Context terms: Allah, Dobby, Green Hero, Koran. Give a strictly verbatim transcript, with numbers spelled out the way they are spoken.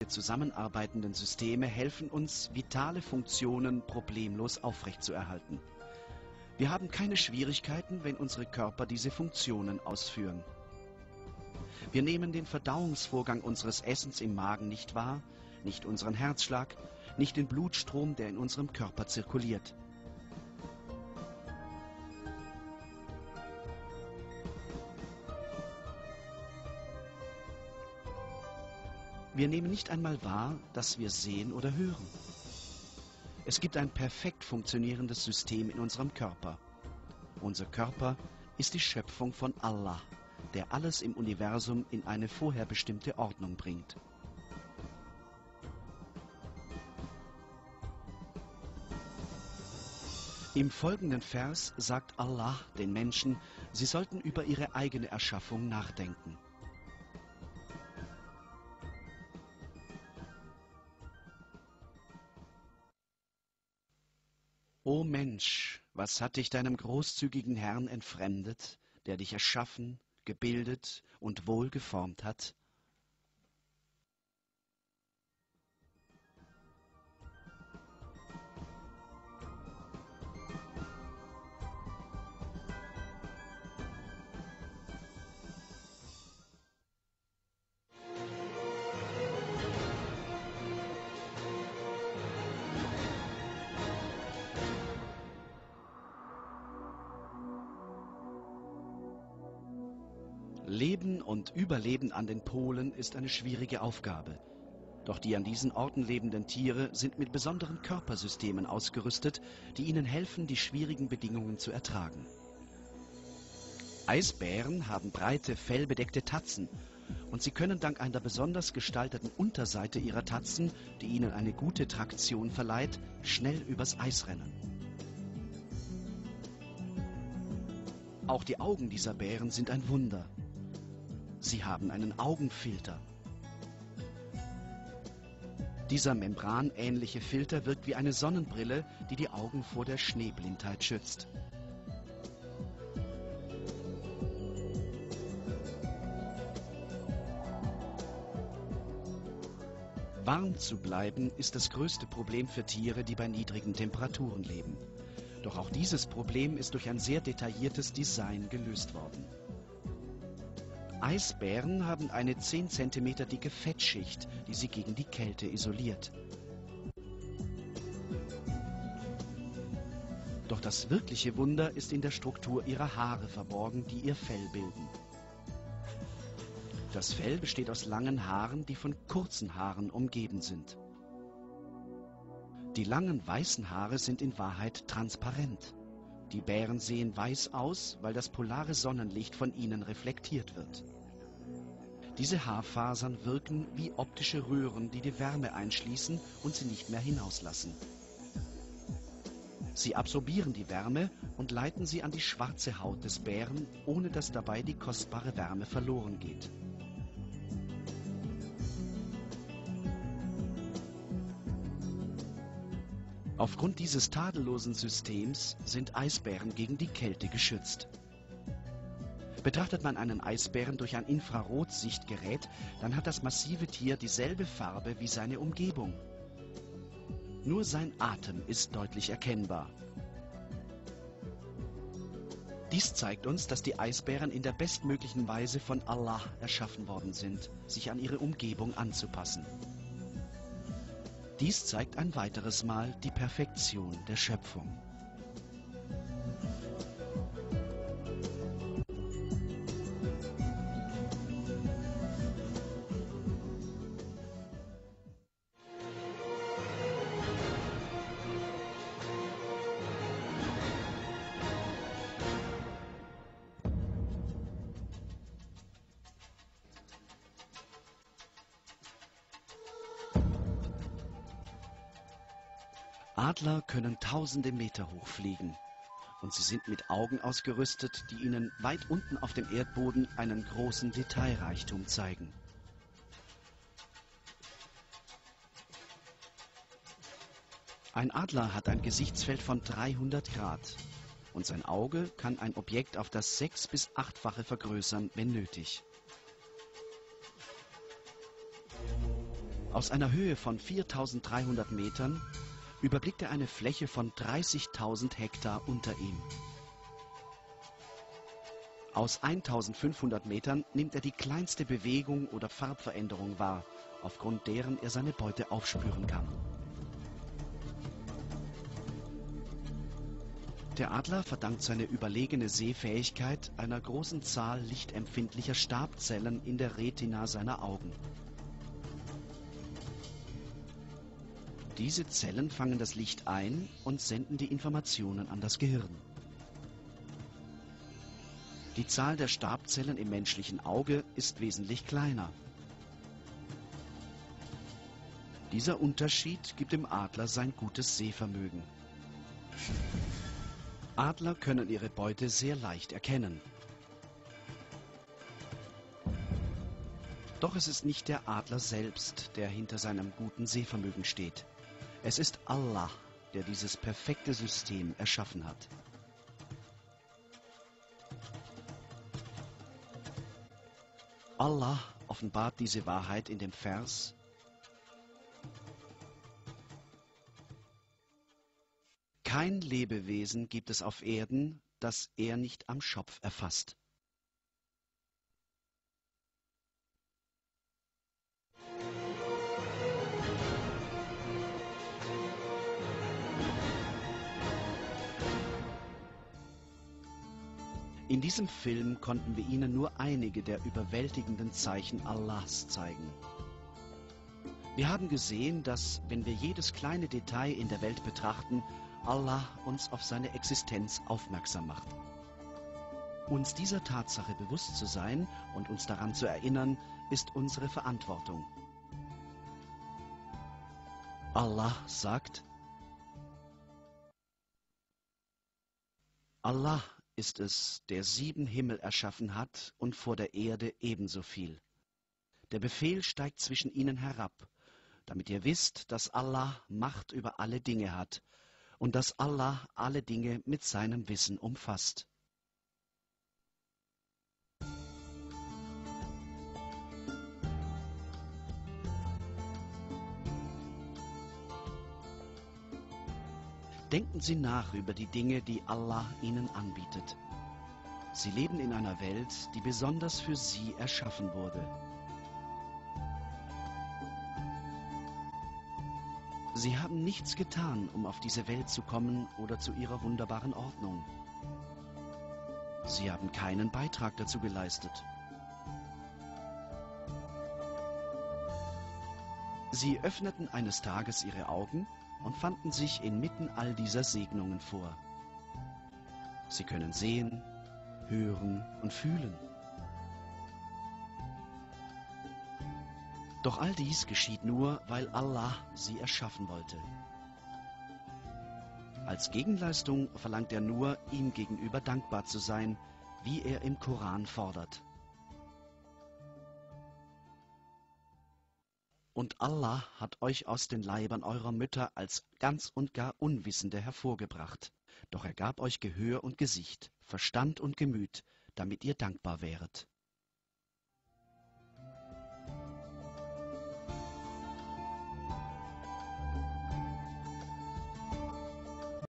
Die zusammenarbeitenden Systeme helfen uns, vitale Funktionen problemlos aufrechtzuerhalten. Wir haben keine Schwierigkeiten, wenn unsere Körper diese Funktionen ausführen. Wir nehmen den Verdauungsvorgang unseres Essens im Magen nicht wahr, nicht unseren Herzschlag, nicht den Blutstrom, der in unserem Körper zirkuliert. Wir nehmen nicht einmal wahr, dass wir sehen oder hören. Es gibt ein perfekt funktionierendes System in unserem Körper. Unser Körper ist die Schöpfung von Allah, der alles im Universum in eine vorher bestimmte Ordnung bringt. Im folgenden Vers sagt Allah den Menschen, sie sollten über ihre eigene Erschaffung nachdenken. O Mensch, was hat dich deinem großzügigen Herrn entfremdet, der dich erschaffen, gebildet und wohlgeformt hat? Leben und Überleben an den Polen ist eine schwierige Aufgabe. Doch die an diesen Orten lebenden Tiere sind mit besonderen Körpersystemen ausgerüstet, die ihnen helfen, die schwierigen Bedingungen zu ertragen. Eisbären haben breite, fellbedeckte Tatzen und sie können dank einer besonders gestalteten Unterseite ihrer Tatzen, die ihnen eine gute Traktion verleiht, schnell übers Eis rennen. Auch die Augen dieser Bären sind ein Wunder. Sie haben einen Augenfilter. Dieser membranähnliche Filter wirkt wie eine Sonnenbrille, die die Augen vor der Schneeblindheit schützt. Warm zu bleiben ist das größte Problem für Tiere, die bei niedrigen Temperaturen leben. Doch auch dieses Problem ist durch ein sehr detailliertes Design gelöst worden. Eisbären haben eine zehn Zentimeter dicke Fettschicht, die sie gegen die Kälte isoliert. Doch das wirkliche Wunder ist in der Struktur ihrer Haare verborgen, die ihr Fell bilden. Das Fell besteht aus langen Haaren, die von kurzen Haaren umgeben sind. Die langen weißen Haare sind in Wahrheit transparent. Die Bären sehen weiß aus, weil das polare Sonnenlicht von ihnen reflektiert wird. Diese Haarfasern wirken wie optische Röhren, die die Wärme einschließen und sie nicht mehr hinauslassen. Sie absorbieren die Wärme und leiten sie an die schwarze Haut des Bären, ohne dass dabei die kostbare Wärme verloren geht. Aufgrund dieses tadellosen Systems sind Eisbären gegen die Kälte geschützt. Betrachtet man einen Eisbären durch ein Infrarotsichtgerät, dann hat das massive Tier dieselbe Farbe wie seine Umgebung. Nur sein Atem ist deutlich erkennbar. Dies zeigt uns, dass die Eisbären in der bestmöglichen Weise von Allah erschaffen worden sind, sich an ihre Umgebung anzupassen. Dies zeigt ein weiteres Mal die Perfektion der Schöpfung. Adler können tausende Meter hoch fliegen und sie sind mit Augen ausgerüstet, die ihnen weit unten auf dem Erdboden einen großen Detailreichtum zeigen. Ein Adler hat ein Gesichtsfeld von dreihundert Grad und sein Auge kann ein Objekt auf das sechs- bis achtfache vergrößern, wenn nötig. Aus einer Höhe von viertausenddreihundert Metern überblickt er eine Fläche von dreißigtausend Hektar unter ihm. Aus eintausendfünfhundert Metern nimmt er die kleinste Bewegung oder Farbveränderung wahr, aufgrund deren er seine Beute aufspüren kann. Der Adler verdankt seine überlegene Sehfähigkeit einer großen Zahl lichtempfindlicher Stabzellen in der Retina seiner Augen. Diese Zellen fangen das Licht ein und senden die Informationen an das Gehirn. Die Zahl der Stabzellen im menschlichen Auge ist wesentlich kleiner. Dieser Unterschied gibt dem Adler sein gutes Sehvermögen. Adler können ihre Beute sehr leicht erkennen. Doch es ist nicht der Adler selbst, der hinter seinem guten Sehvermögen steht. Es ist Allah, der dieses perfekte System erschaffen hat. Allah offenbart diese Wahrheit in dem Vers: Kein Lebewesen gibt es auf Erden, das er nicht am Schopf erfasst. In diesem Film konnten wir Ihnen nur einige der überwältigenden Zeichen Allahs zeigen. Wir haben gesehen, dass, wenn wir jedes kleine Detail in der Welt betrachten, Allah uns auf seine Existenz aufmerksam macht. Uns dieser Tatsache bewusst zu sein und uns daran zu erinnern, ist unsere Verantwortung. Allah sagt: Allah ist es, der sieben Himmel erschaffen hat und vor der Erde ebenso viel. Der Befehl steigt zwischen ihnen herab, damit ihr wisst, dass Allah Macht über alle Dinge hat und dass Allah alle Dinge mit seinem Wissen umfasst. Denken Sie nach über die Dinge, die Allah Ihnen anbietet. Sie leben in einer Welt, die besonders für Sie erschaffen wurde. Sie haben nichts getan, um auf diese Welt zu kommen oder zu ihrer wunderbaren Ordnung. Sie haben keinen Beitrag dazu geleistet. Sie öffneten eines Tages ihre Augen und fanden sich inmitten all dieser Segnungen vor. Sie können sehen, hören und fühlen. Doch all dies geschieht nur, weil Allah sie erschaffen wollte. Als Gegenleistung verlangt er nur, ihm gegenüber dankbar zu sein, wie er im Koran fordert. Und Allah hat euch aus den Leibern eurer Mütter als ganz und gar Unwissende hervorgebracht. Doch er gab euch Gehör und Gesicht, Verstand und Gemüt, damit ihr dankbar wäret.